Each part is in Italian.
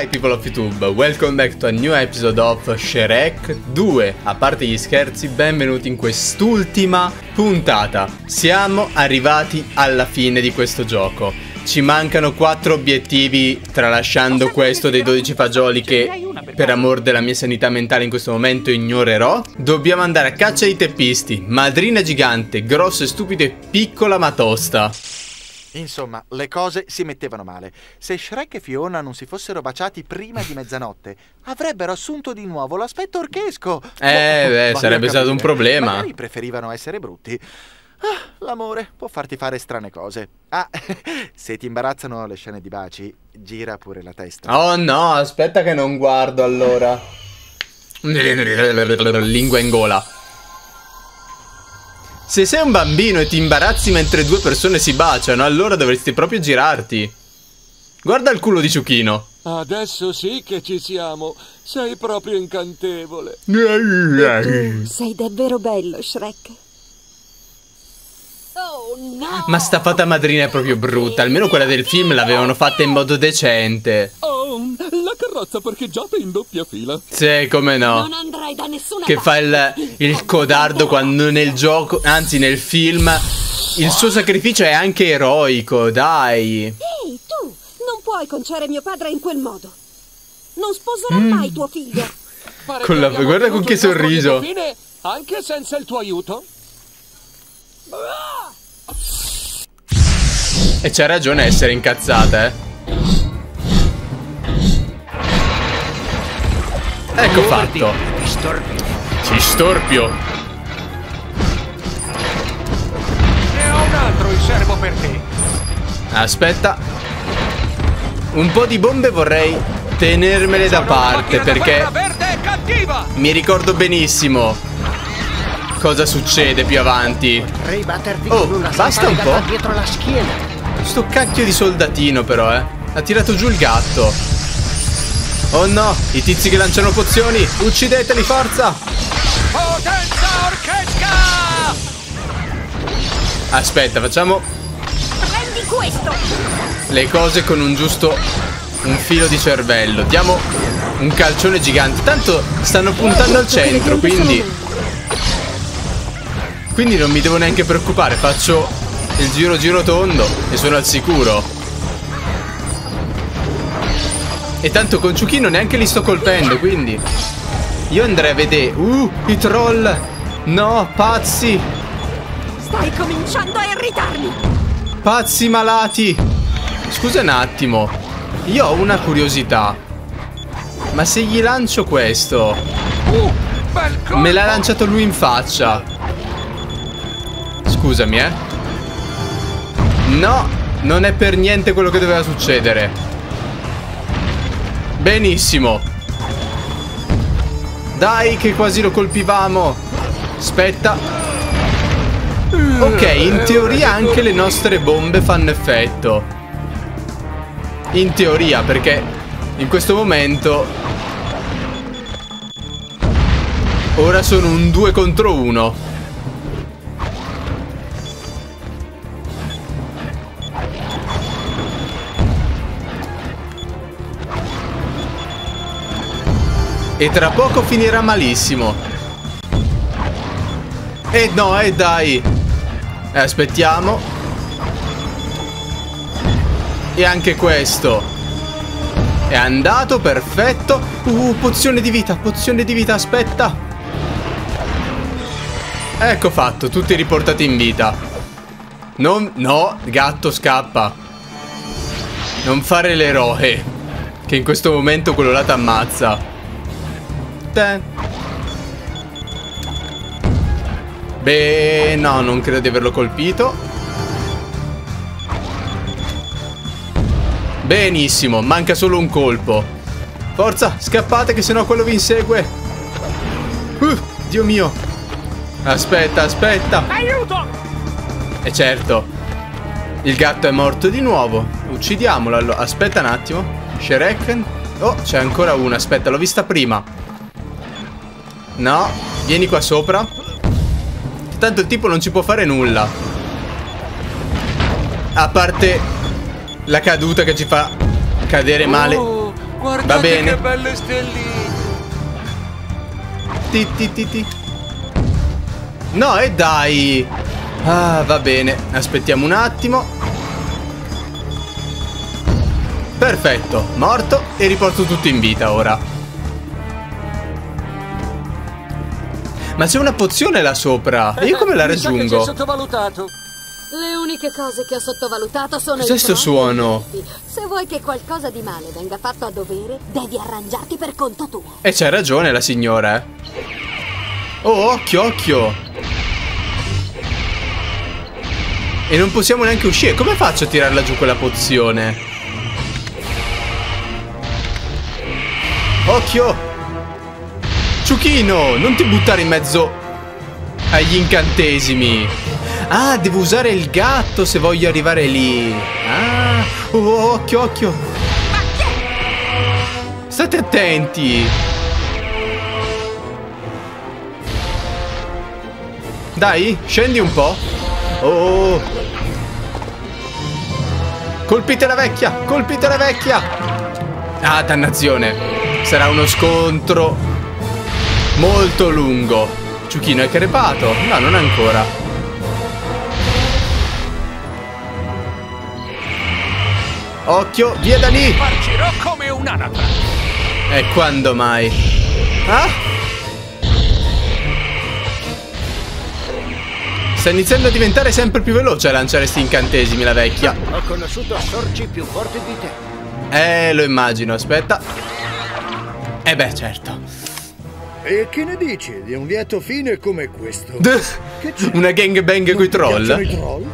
Hi people of YouTube, welcome back to a new episode of Shrek 2. A parte gli scherzi, benvenuti in quest'ultima puntata. Siamo arrivati alla fine di questo gioco. Ci mancano 4 obiettivi, tralasciando questo dei 12 fagioli che, per amor della mia sanità mentale, in questo momento ignorerò. Dobbiamo andare a caccia di teppisti, madrina gigante, grosso e stupido e piccola ma tosta. Insomma, le cose si mettevano male. Se Shrek e Fiona non si fossero baciati prima di mezzanotte, avrebbero assunto di nuovo l'aspetto orchesco. Beh, sarebbe stato un problema. Magari preferivano essere brutti. L'amore può farti fare strane cose. Se ti imbarazzano le scene di baci, gira pure la testa. Oh no, aspetta che non guardo allora. Lingua in gola. Se sei un bambino e ti imbarazzi mentre due persone si baciano, allora dovresti proprio girarti. Guarda il culo di Ciuchino. Adesso sì che ci siamo. Sei proprio incantevole. Tu sei davvero bello, Shrek. Oh, no. Ma sta fata madrina è proprio brutta. Almeno quella del film l'avevano fatta in modo decente. La carrozza parcheggiata in doppia fila. Sì, come no. Non andrai da nessuna parte. Che fa il codardo quando nel gioco, anzi nel film, il suo sacrificio è anche eroico, dai. Ehi, tu, non puoi conciare mio padre in quel modo. Non sposerò mai tuo figlio. Guarda con che sorriso. Anche senza il tuo aiuto. E c'ha ragione a essere incazzata, Ecco fatto. Ci storpio. Ne ho un altro in serbo per te. Aspetta. Un po' di bombe vorrei tenermele da parte, perché mi ricordo benissimo cosa succede più avanti. Oh, basta un po'. Sto cacchio di soldatino però, ha tirato giù il gatto. Oh no, i tizi che lanciano pozioni, uccideteli, forza! Potenza orchestra! Aspetta, facciamo prendi questo. Le cose con un giusto un filo di cervello. Diamo un calcione gigante. Tanto stanno puntando al centro, quindi non mi devo neanche preoccupare. Faccio il giro tondo e sono al sicuro. E tanto con Ciuchino neanche li sto colpendo, quindi io andrei a vedere. I troll. No, pazzi. Stai cominciando a irritarmi. Pazzi malati. Scusa un attimo, io ho una curiosità. Ma se gli lancio questo, me l'ha lanciato lui in faccia. Scusami, no, non è per niente quello che doveva succedere. Benissimo. Dai che quasi lo colpivamo. Aspetta. Ok, in teoria anche le nostre bombe fanno effetto. In teoria, perché in questo momento ora sono un 2 contro 1. E tra poco finirà malissimo. E no, e dai. Aspettiamo. E anche questo è andato, perfetto. Pozione di vita, aspetta. Ecco fatto, tutti riportati in vita. No, gatto scappa. Non fare l'eroe, che in questo momento quello là t'ammazza. Beh, no, non credo di averlo colpito. Benissimo, manca solo un colpo. Forza, scappate che sennò quello vi insegue. Dio mio. Aspetta. Aiuto! E certo, il gatto è morto di nuovo. Uccidiamolo allora. Aspetta un attimo, Shrek. Oh, c'è ancora una, aspetta, l'ho vista prima. No, vieni qua sopra. Tanto il tipo non ci può fare nulla, a parte la caduta che ci fa cadere male. Guardate, va bene, che belle stelline. No, e dai. Ah, va bene. Aspettiamo un attimo. Perfetto, morto. E riporto tutto in vita ora. Ma c'è una pozione là sopra. Io come la raggiungo? Ho sottovalutato. Le uniche cose che ho sottovalutato sono questo suono. Se vuoi che qualcosa di male venga fatto a dovere, devi arrangiarti per conto tuo. E c'ha ragione la signora, eh. Oh, occhio, occhio. E non possiamo neanche uscire. Come faccio a tirarla giù quella pozione? Occhio. Ciuchino, non ti buttare in mezzo agli incantesimi. Ah, devo usare il gatto se voglio arrivare lì. Ah, oh, occhio, occhio. State attenti. Dai, scendi un po'. Oh. Colpite la vecchia, colpite la vecchia. Ah, dannazione. Sarà uno scontro molto lungo. Ciuchino è crepato. No, non ancora. Occhio, via da lì! Marcirò come un'anatra! E quando mai? Ah? Sta iniziando a diventare sempre più veloce a lanciare sti incantesimi, la vecchia. Ho conosciuto sorci più forti di te. Lo immagino, aspetta. Eh beh, certo. E che ne dici di un lieto fine come questo? Una gangbang coi troll?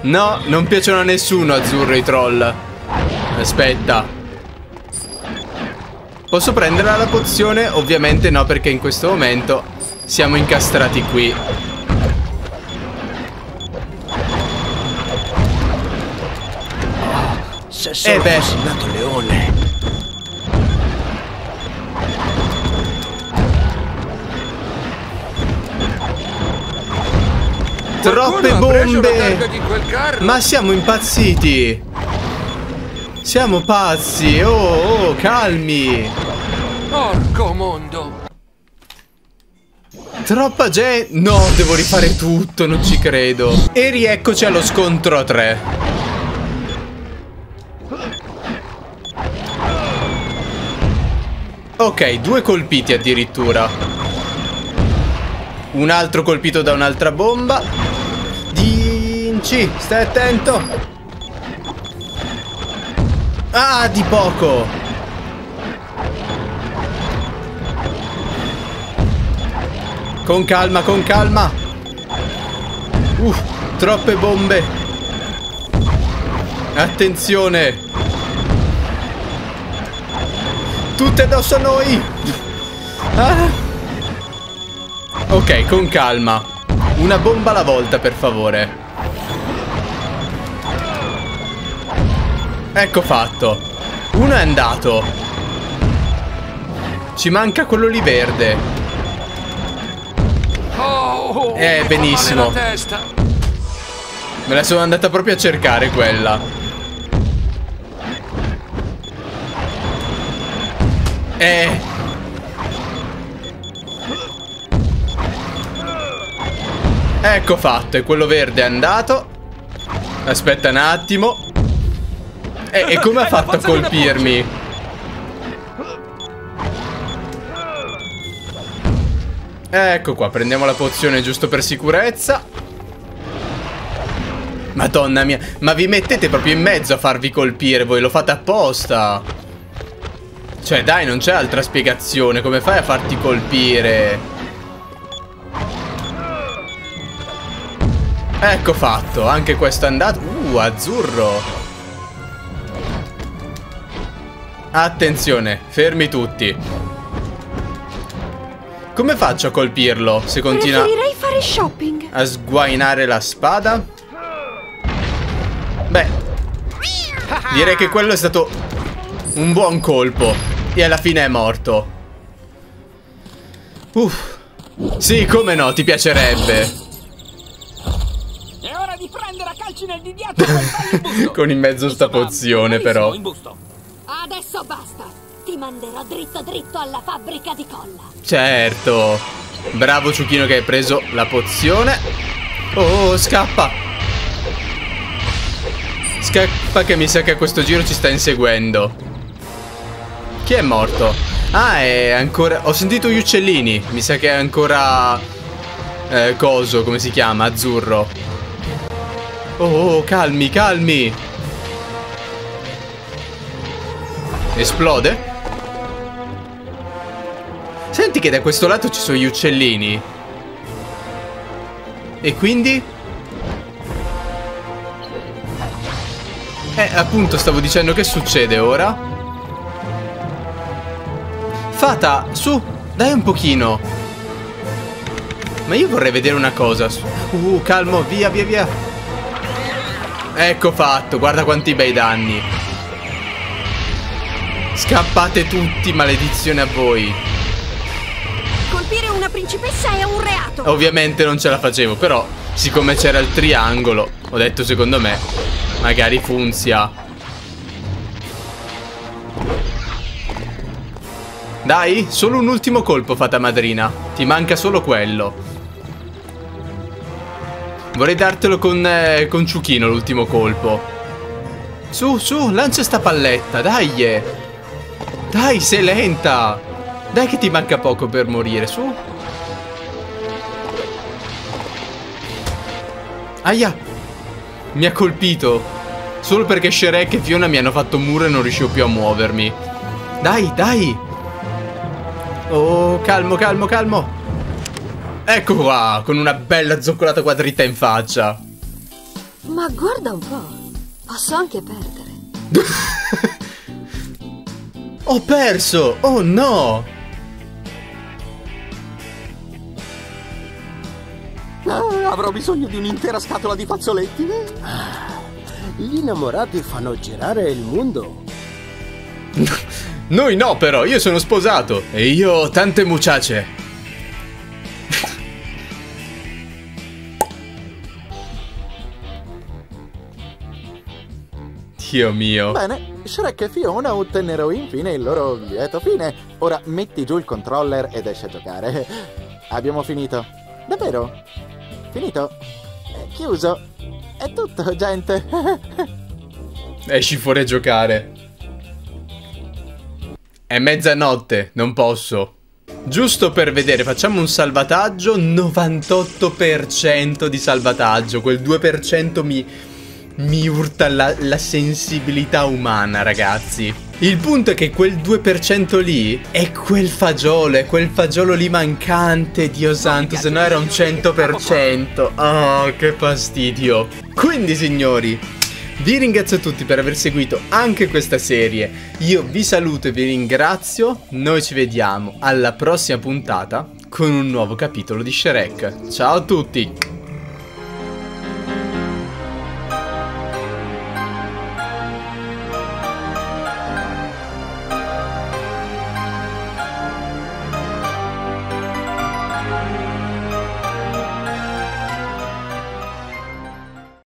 No, non piacciono a nessuno, azzurro, i troll. Aspetta. Posso prenderla la pozione? Ovviamente no, perché in questo momento siamo incastrati qui. E beh, leone. Troppe bombe! Ma siamo impazziti! Siamo pazzi! Oh, calmi! Porco mondo! Troppa gente! No, devo rifare tutto, non ci credo! E rieccoci allo scontro a tre! Ok, 2 colpiti addirittura! Un altro colpito da un'altra bomba! Dinci, stai attento. Ah, di poco. Con calma, con calma. Troppe bombe. Attenzione. Tutte addosso a noi. Ok, con calma. Una bomba alla volta, per favore. Ecco fatto. Uno è andato. Ci manca quello lì verde. Benissimo. Me la sono andata proprio a cercare quella. Ecco fatto, e quello verde è andato. Aspetta un attimo. E come ha fatto a colpirmi? Ecco qua, prendiamo la pozione giusto per sicurezza. Madonna mia, ma vi mettete proprio in mezzo a farvi colpire voi, lo fate apposta. Cioè dai, non c'è altra spiegazione, come fai a farti colpire? Ecco fatto, anche questo è andato. Azzurro. Attenzione, fermi tutti. Come faccio a colpirlo se continua fare shopping. A sguainare la spada? Beh, direi che quello è stato un buon colpo. E alla fine è morto. Sì, come no, ti piacerebbe. Prendere a calci nel di dietro con in mezzo sta pozione, però. Ah, Adesso basta. Ti manderò dritto dritto alla fabbrica di colla. Certo. Bravo Ciuchino che hai preso la pozione. Oh, scappa. Scappa che mi sa che a questo giro ci sta inseguendo. Chi è morto? Ah, è ancora... Ho sentito gli uccellini. Mi sa che è ancora... coso, come si chiama? Azzurro. Oh, calmi, calmi. Esplode? Senti che da questo lato ci sono gli uccellini. E quindi? Appunto stavo dicendo, che succede ora? Fata, su, dai un pochino. Ma io vorrei vedere una cosa. Calmo, via, via, via. Ecco fatto, guarda quanti bei danni. Scappate tutti, maledizione a voi. Colpire una principessa è un reato. Ovviamente non ce la facevo, però siccome c'era il triangolo, ho detto secondo me magari funzia. Dai, solo un ultimo colpo, fata madrina. Ti manca solo quello. Vorrei dartelo con Ciuchino l'ultimo colpo. Su, su, lancia sta palletta, dai. Dai, sei lenta. Dai che ti manca poco per morire, su. Aia. Mi ha colpito. Solo perché Shrek e Fiona mi hanno fatto muro e non riuscivo più a muovermi. Dai, dai. Oh, calmo, calmo, calmo. Ecco qua, con una bella zoccolata qua dritta in faccia. Ma guarda un po', posso anche perdere. Ho perso! Oh no! Avrò bisogno di un'intera scatola di fazzoletti. Gli innamorati fanno girare il mondo. Noi no, però, io sono sposato e io ho tante muchace. Dio mio. Bene. Shrek e Fiona ottennero infine il loro lieto fine. Ora metti giù il controller ed esci a giocare. Abbiamo finito. Davvero? Finito? È chiuso. È tutto, gente. Esci fuori a giocare. È mezzanotte, non posso. Giusto per vedere, facciamo un salvataggio. 98% di salvataggio. Quel 2% mi urta la sensibilità umana, ragazzi. Il punto è che quel 2% lì è quel fagiolo lì mancante, Dio santo, se no era un 100%. Oh, che fastidio. Quindi, signori, vi ringrazio tutti per aver seguito anche questa serie. Io vi saluto e vi ringrazio. Noi ci vediamo alla prossima puntata con un nuovo capitolo di Shrek. Ciao a tutti.